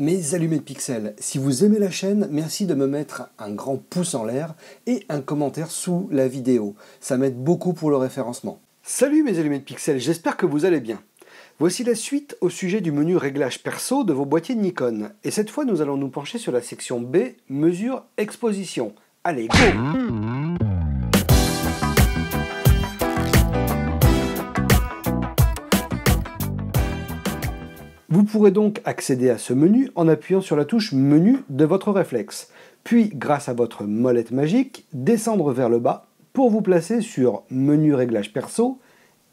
Mes allumés de pixels, si vous aimez la chaîne, merci de me mettre un grand pouce en l'air et un commentaire sous la vidéo. Ça m'aide beaucoup pour le référencement. Salut mes allumés de pixels, j'espère que vous allez bien. Voici la suite au sujet du menu réglage perso de vos boîtiers de Nikon. Et cette fois, nous allons nous pencher sur la section B, mesure exposition. Allez, go! Vous pourrez donc accéder à ce menu en appuyant sur la touche menu de votre réflexe, puis grâce à votre molette magique, descendre vers le bas pour vous placer sur menu réglage perso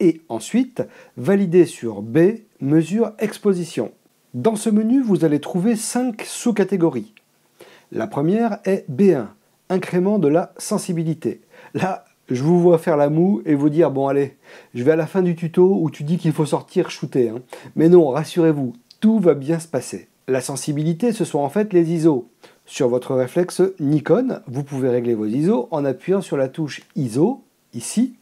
et ensuite valider sur B, mesure exposition. Dans ce menu, vous allez trouver 5 sous-catégories. La première est B1, incrément de la sensibilité. Là, je vous vois faire la moue et vous dire « Bon allez, je vais à la fin du tuto où tu dis qu'il faut sortir shooter. » Mais non, rassurez-vous, tout va bien se passer. La sensibilité, ce sont en fait les ISO. Sur votre réflexe Nikon, vous pouvez régler vos ISO en appuyant sur la touche ISO, ici.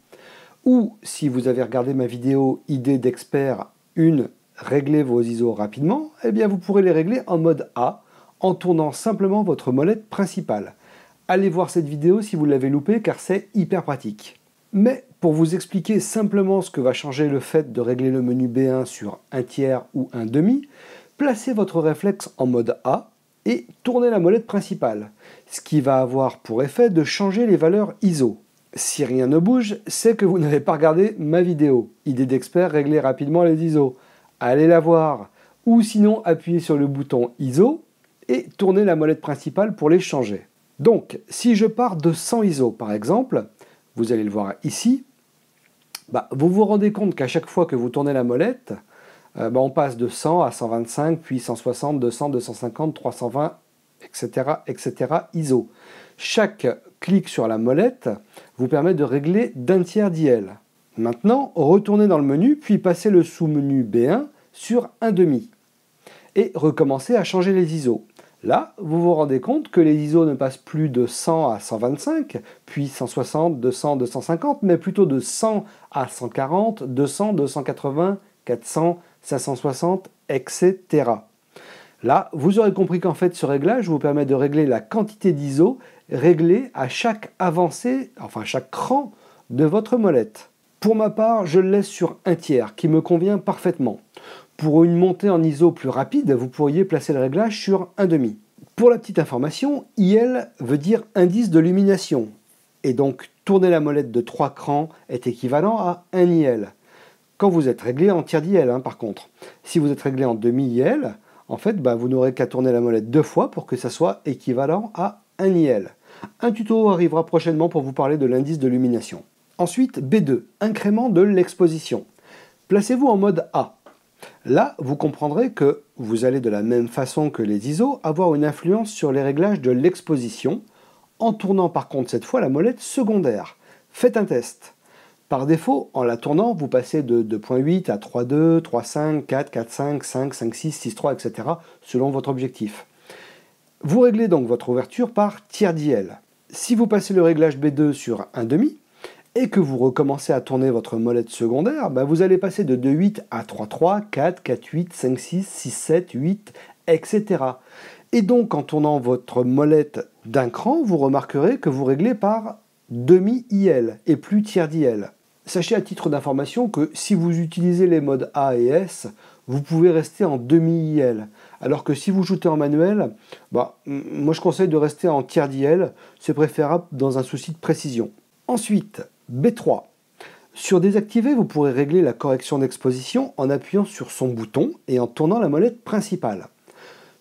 Ou, si vous avez regardé ma vidéo « Idée d'expert 1 », régler vos ISO rapidement, eh bien vous pourrez les régler en mode A, en tournant simplement votre molette principale. Allez voir cette vidéo si vous l'avez loupée car c'est hyper pratique. Mais pour vous expliquer simplement ce que va changer le fait de régler le menu B1 sur 1/3 ou 1/2, placez votre réflexe en mode A et tournez la molette principale, ce qui va avoir pour effet de changer les valeurs ISO. Si rien ne bouge, c'est que vous n'avez pas regardé ma vidéo. Idée d'expert, régler rapidement les ISO. Allez la voir. Ou sinon appuyez sur le bouton ISO et tournez la molette principale pour les changer. Donc, si je pars de 100 ISO par exemple, vous allez le voir ici, vous vous rendez compte qu'à chaque fois que vous tournez la molette, on passe de 100 à 125, puis 160, 200, 250, 320, etc. ISO. Chaque clic sur la molette vous permet de régler d'1/3 d'IL. Maintenant, retournez dans le menu, puis passez le sous-menu B1 sur 1/2 et recommencez à changer les ISO. Là, vous vous rendez compte que les ISO ne passent plus de 100 à 125, puis 160, 200, 250, mais plutôt de 100 à 140, 200, 280, 400, 560, etc. Là, vous aurez compris qu'en fait, ce réglage vous permet de régler la quantité d'ISO réglée à chaque avancée, enfin chaque cran de votre molette. Pour ma part, je le laisse sur 1/3, qui me convient parfaitement. Pour une montée en ISO plus rapide, vous pourriez placer le réglage sur 1/2. Pour la petite information, IL veut dire indice de lumination. Et donc, tourner la molette de 3 crans est équivalent à 1 IL. Quand vous êtes réglé en 1/3 d'IL, par contre. Si vous êtes réglé en 1/2 IL, en fait, vous n'aurez qu'à tourner la molette 2 fois pour que ça soit équivalent à 1 IL. Un tuto arrivera prochainement pour vous parler de l'indice de lumination. Ensuite, B2, incrément de l'exposition. Placez-vous en mode A. Là, vous comprendrez que vous allez de la même façon que les ISO avoir une influence sur les réglages de l'exposition en tournant par contre cette fois la molette secondaire. Faites un test. Par défaut, en la tournant, vous passez de 2.8 à 3.2, 3.5, 4, 4.5, 5, 5.6, 6.3, etc. selon votre objectif. Vous réglez donc votre ouverture par 1/3 d'IL. Si vous passez le réglage B2 sur 1/2 et que vous recommencez à tourner votre molette secondaire, vous allez passer de 2.8 à 3.3, 4, 4.8, 5.6, 6.7, 8, etc. Et donc, en tournant votre molette d'un cran, vous remarquerez que vous réglez par 1/2 IL et plus 1/3 d'IL. Sachez à titre d'information que si vous utilisez les modes A et S, vous pouvez rester en 1/2 IL. Alors que si vous shootez en manuel, moi je conseille de rester en 1/3 d'IL, c'est préférable dans un souci de précision. Ensuite, B3. Sur désactiver, vous pourrez régler la correction d'exposition en appuyant sur son bouton et en tournant la molette principale.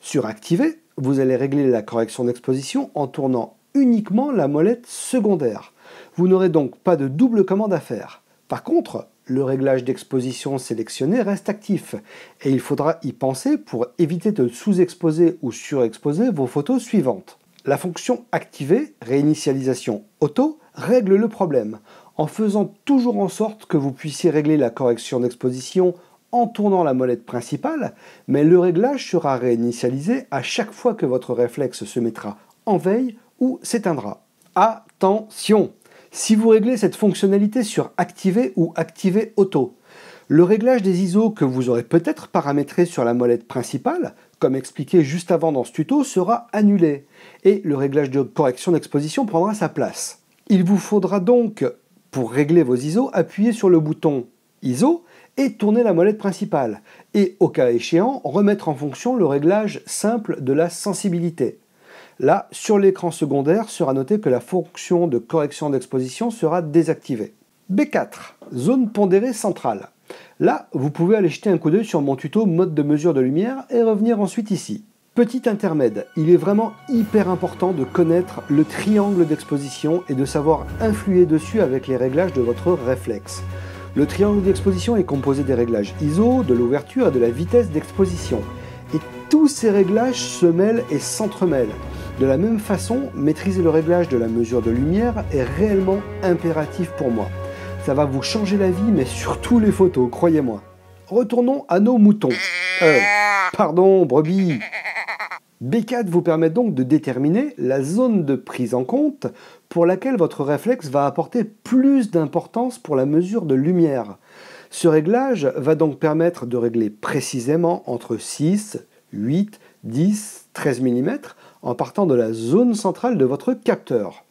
Sur activer, vous allez régler la correction d'exposition en tournant uniquement la molette secondaire. Vous n'aurez donc pas de double commande à faire. Par contre, le réglage d'exposition sélectionné reste actif et il faudra y penser pour éviter de sous-exposer ou surexposer vos photos suivantes. La fonction activer, réinitialisation auto, règle le problème en faisant toujours en sorte que vous puissiez régler la correction d'exposition en tournant la molette principale, mais le réglage sera réinitialisé à chaque fois que votre réflexe se mettra en veille ou s'éteindra. Attention! Si vous réglez cette fonctionnalité sur activer ou activer auto, le réglage des ISO que vous aurez peut-être paramétré sur la molette principale comme expliqué juste avant dans ce tuto, sera annulé et le réglage de correction d'exposition prendra sa place. Il vous faudra donc, pour régler vos ISO, appuyer sur le bouton ISO et tourner la molette principale et, au cas échéant, remettre en fonction le réglage simple de la sensibilité. Là, sur l'écran secondaire, sera noté que la fonction de correction d'exposition sera désactivée. B4, zone pondérée centrale. Là, vous pouvez aller jeter un coup d'œil sur mon tuto mode de mesure de lumière et revenir ensuite ici. Petit intermède, il est vraiment hyper important de connaître le triangle d'exposition et de savoir influer dessus avec les réglages de votre réflexe. Le triangle d'exposition est composé des réglages ISO, de l'ouverture et de la vitesse d'exposition. Et tous ces réglages se mêlent et s'entremêlent. De la même façon, maîtriser le réglage de la mesure de lumière est réellement impératif pour moi. Ça va vous changer la vie, mais surtout les photos, croyez-moi. Retournons à nos moutons. Pardon, brebis. B4 vous permet donc de déterminer la zone de prise en compte pour laquelle votre réflexe va apporter plus d'importance pour la mesure de lumière. Ce réglage va donc permettre de régler précisément entre 6, 8, 10, 13 mm en partant de la zone centrale de votre capteur.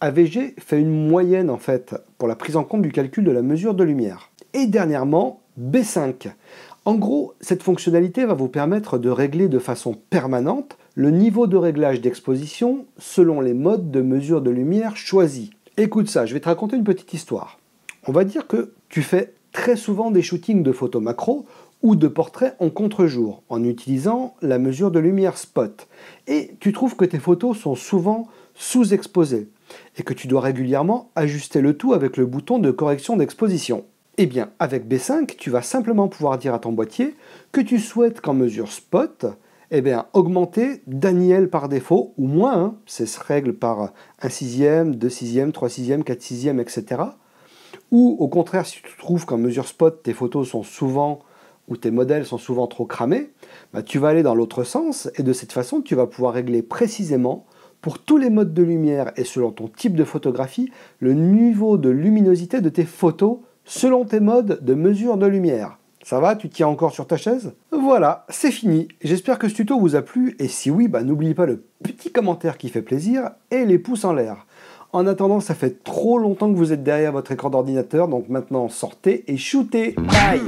AVG fait une moyenne en fait pour la prise en compte du calcul de la mesure de lumière. Et dernièrement, B5. En gros, cette fonctionnalité va vous permettre de régler de façon permanente le niveau de réglage d'exposition selon les modes de mesure de lumière choisis. Écoute ça, je vais te raconter une petite histoire. On va dire que tu fais très souvent des shootings de photos macro ou de portraits en contre-jour en utilisant la mesure de lumière spot. Et tu trouves que tes photos sont souvent sous-exposées et que tu dois régulièrement ajuster le tout avec le bouton de correction d'exposition. Eh bien, avec B5, tu vas simplement pouvoir dire à ton boîtier que tu souhaites qu'en mesure spot, eh bien, augmenter d'un IL par défaut, ou moins, hein, ça se règle par 1 sixième, 2 sixièmes, 3 sixièmes, 4 sixièmes, etc. Ou au contraire, si tu trouves qu'en mesure spot, tes photos sont souvent, ou tes modèles sont souvent trop cramés, bah, tu vas aller dans l'autre sens, et de cette façon, tu vas pouvoir régler précisément pour tous les modes de lumière et selon ton type de photographie, le niveau de luminosité de tes photos selon tes modes de mesure de lumière. Ça va, tu tiens encore sur ta chaise? Voilà, c'est fini. J'espère que ce tuto vous a plu et si oui, bah, n'oubliez pas le petit commentaire qui fait plaisir et les pouces en l'air. En attendant, ça fait trop longtemps que vous êtes derrière votre écran d'ordinateur, donc maintenant sortez et shootez. Bye!